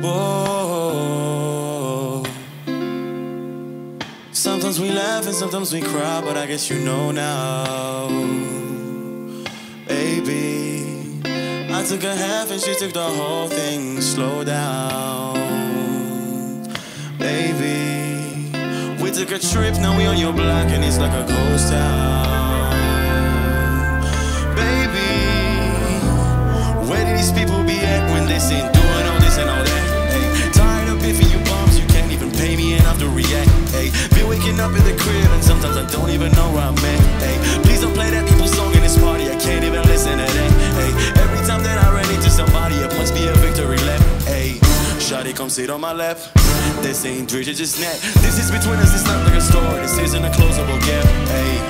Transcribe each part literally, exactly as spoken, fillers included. Whoa. Sometimes we laugh and sometimes we cry, but I guess you know now, baby. I took a half and she took the whole thing. Slow down, baby. We took a trip, now we on your block and it's like a ghost town, baby. Where did these people be at when they seen doing all this and all that? Ay, been waking up in the crib and sometimes I don't even know where I'm at. Ay, please don't play that evil song in this party, I can't even listen to that. Ay, every time that I run into somebody, it must be a victory lap. Ay, shawty, come sit on my lap. This ain't Dridge, it's just net. This is between us, it's not like a store. This isn't a closable gap. Ay,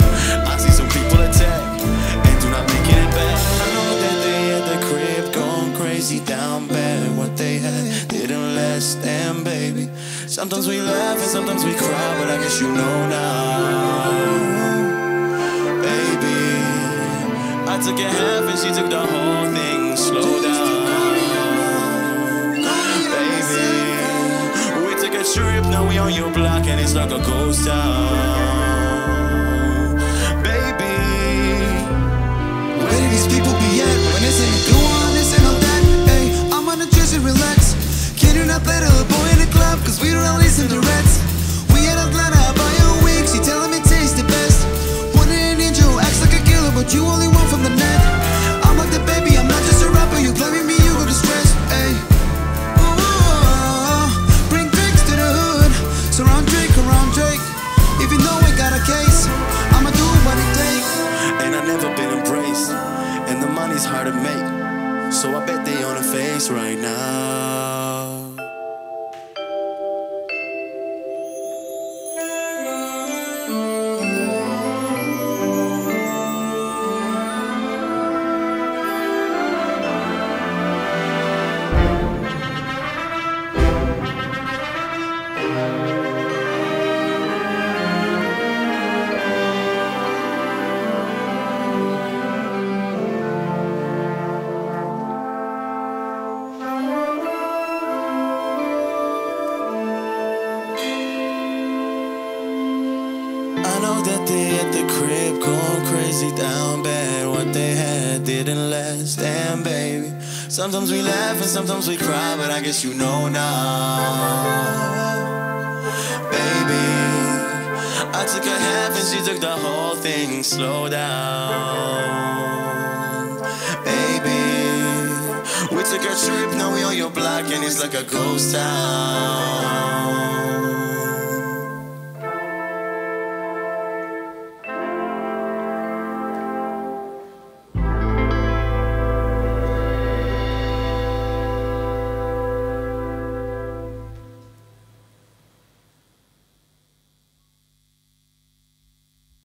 I see some people attack and do not make it back. I know that they at the crib going crazy down bad. What they had didn't last, damn baby. Sometimes we laugh and sometimes we cry, but I guess you know now, baby. I took a half and she took the whole thing. Slow down, baby. We took a trip, now we on your block and it's like a ghost town, baby. Where did these people be at when it's in blue? Cause we don't listen to rats. We had a plan to buy a wig. She telling me taste the best. Wanted an angel, acts like a killer, but you only want from the net. I'm like the baby, I'm not just a rapper. You claiming me, you go to stress. Ay. Ooh, bring drinks to the hood. Surround Drake, around Drake. If you know I got a case, I'ma do what it takes. And I never been embraced, and the money's hard to make, so I bet they on her face right now. I know that they at the crib going crazy down bad. What they had didn't last, damn baby. Sometimes we laugh and sometimes we cry, but I guess you know now, baby. I took a half and she took the whole thing. Slow down, baby. We took a trip, now we on your block and it's like a ghost town.